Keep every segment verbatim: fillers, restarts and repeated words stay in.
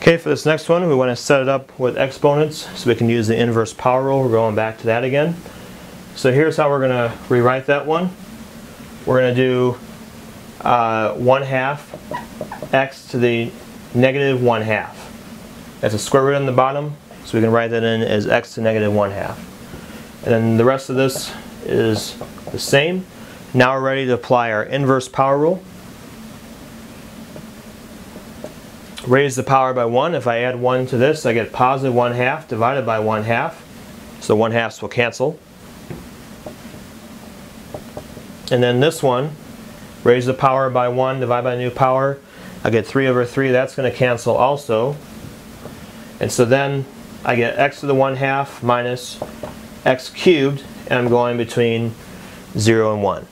Okay, for this next one, we want to set it up with exponents so we can use the inverse power rule. We're going back to that again. So here's how we're going to rewrite that one. We're going to do uh, one half x to the negative one half. That's a square root on the bottom, so we can write that in as x to negative one half. And then the rest of this is the same. Now we're ready to apply our inverse power rule. Raise the power by one. If I add one to this, I get positive one half divided by one half. So one halves will cancel. And then this one, raise the power by one, divide by new power. I get three over three. That's going to cancel also. And so then I get x to the one half minus x cubed, and I'm going between zero and one.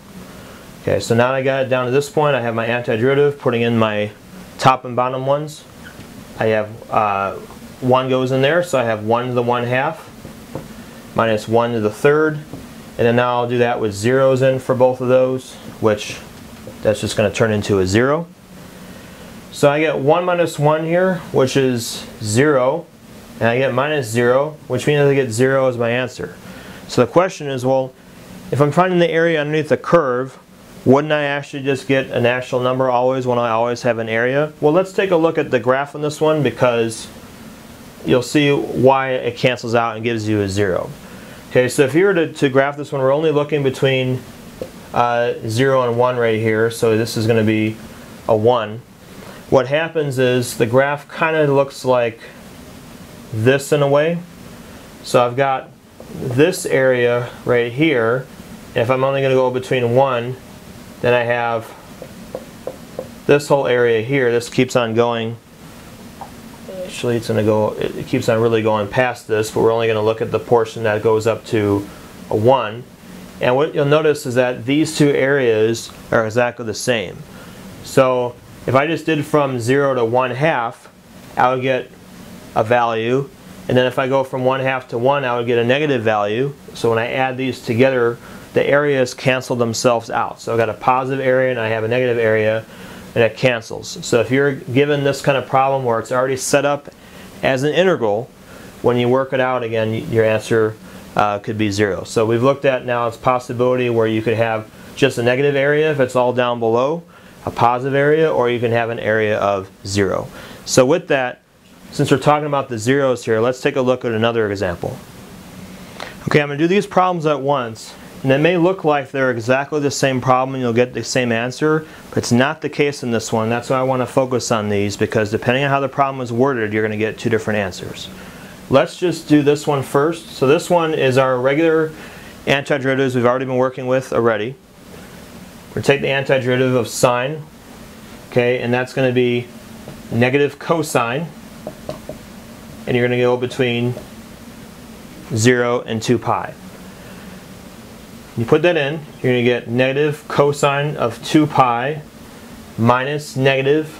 Okay, so now I got it down to this point. I have my antiderivative, putting in my top and bottom ones. I have uh, one goes in there, so I have one to the one half minus one to the third, and then now I'll do that with zeros in for both of those, which that's just going to turn into a zero. So I get one minus one here, which is zero, and I get minus zero, which means I get zero as my answer. So the question is, well, if I'm finding the area underneath the curve, wouldn't I actually just get an actual number always when I always have an area? Well, let's take a look at the graph on this one, because you'll see why it cancels out and gives you a zero. Okay, so if you were to, to graph this one, we're only looking between uh, zero and one right here, so this is going to be a one. What happens is the graph kind of looks like this in a way. So I've got this area right here. If I'm only going to go between one, then I have this whole area here. This keeps on going. Actually, it's going to go, it keeps on really going past this, but we're only going to look at the portion that goes up to a one. And what you'll notice is that these two areas are exactly the same. So if I just did from zero to one half, I would get a value. And then if I go from one half to one, I would get a negative value. So when I add these together, the areas cancel themselves out. So I've got a positive area and I have a negative area, and it cancels. So if you're given this kind of problem where it's already set up as an integral, when you work it out again, your answer uh, could be zero. So we've looked at now its possibility where you could have just a negative area if it's all down below, a positive area, or you can have an area of zero. So with that, since we're talking about the zeros here, let's take a look at another example. Okay, I'm going to do these problems at once. And they may look like they're exactly the same problem and you'll get the same answer, but it's not the case in this one. That's why I want to focus on these, because depending on how the problem is worded, you're going to get two different answers. Let's just do this one first. So this one is our regular antiderivatives we've already been working with already. We're going to take the antiderivative of sine, okay, and that's going to be negative cosine, and you're going to go between zero and two pi. You put that in, you're going to get negative cosine of two pi minus negative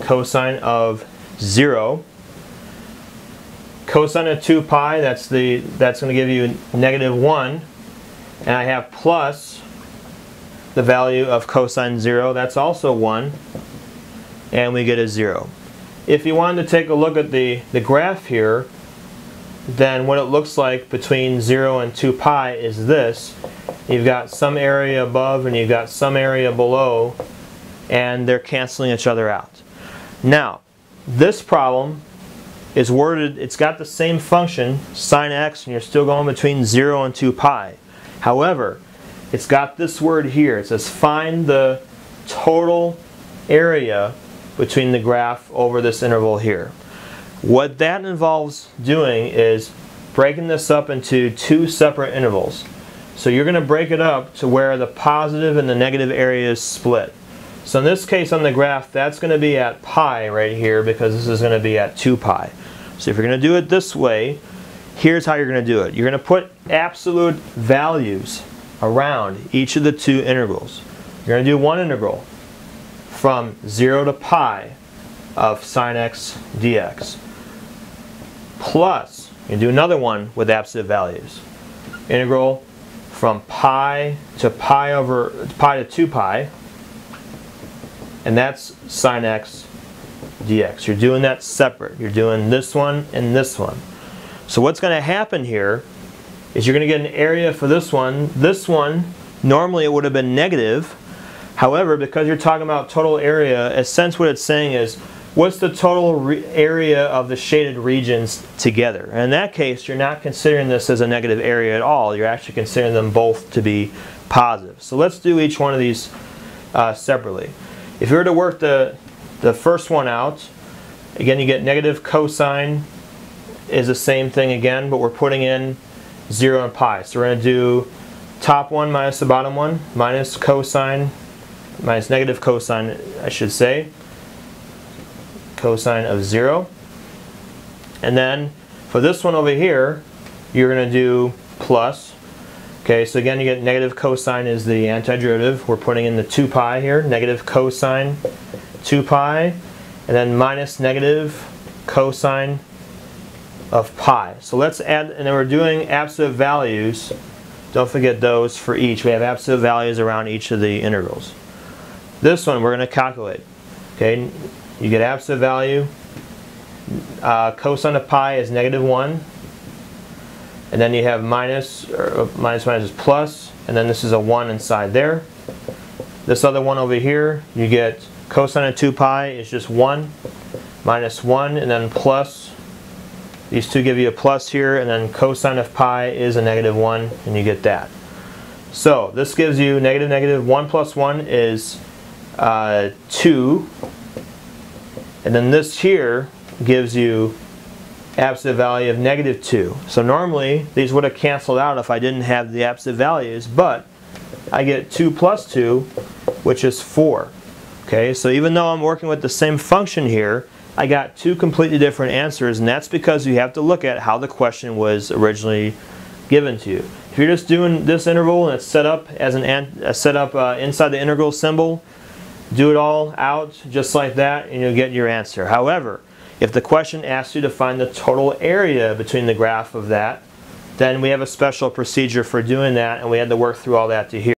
cosine of zero. Cosine of two pi, that's the that's going to give you negative one, and I have plus the value of cosine zero, that's also one, and we get a zero. If you wanted to take a look at the, the graph here, then what it looks like between zero and two pi is this. You've got some area above and you've got some area below, and they're canceling each other out. Now, this problem is worded, it's got the same function, sine x, and you're still going between zero and two pi. However, it's got this word here. It says find the total area between the graph over this interval here. What that involves doing is breaking this up into two separate intervals. So you're going to break it up to where the positive and the negative areas split. So in this case on the graph, that's going to be at pi right here, because this is going to be at two pi. So if you're going to do it this way, here's how you're going to do it. You're going to put absolute values around each of the two integrals. You're going to do one integral from zero to pi of sine x dx. Plus, you do another one with absolute values. Integral from pi to pi over pi to two pi, and that's sine x dx. You're doing that separate. You're doing this one and this one. So what's going to happen here is you're going to get an area for this one. This one, normally it would have been negative. However, because you're talking about total area, in a sense what it's saying is, what's the total re area of the shaded regions together? And in that case, you're not considering this as a negative area at all. You're actually considering them both to be positive. So let's do each one of these uh, separately. If you were to work the, the first one out, again, you get negative cosine is the same thing again, but we're putting in zero and pi. So we're going to do top one minus the bottom one, minus cosine, minus negative cosine, I should say, cosine of zero. And then for this one over here, you're going to do plus. Okay, so again, you get negative cosine is the antiderivative. We're putting in the two pi here, negative cosine two pi, and then minus negative cosine of pi. So let's add, and then we're doing absolute values. Don't forget those for each. We have absolute values around each of the integrals. This one we're going to calculate. Okay, you get absolute value. Uh, cosine of pi is negative one. And then you have minus, or minus minus is plus, and then this is a one inside there. This other one over here, you get cosine of two pi is just one, minus one, and then plus. These two give you a plus here, and then cosine of pi is a negative one, and you get that. So this gives you negative negative one plus one is uh, two, and then this here gives you absolute value of negative two. So normally these would have canceled out if I didn't have the absolute values, but I get two plus two, which is four. Okay, so even though I'm working with the same function here, I got two completely different answers, and that's because you have to look at how the question was originally given to you. If you're just doing this interval and it's set up as an set up uh, inside the integral symbol, do it all out just like that, and you'll get your answer. However, if the question asks you to find the total area between the graph of that, then we have a special procedure for doing that, and we had to work through all that to here.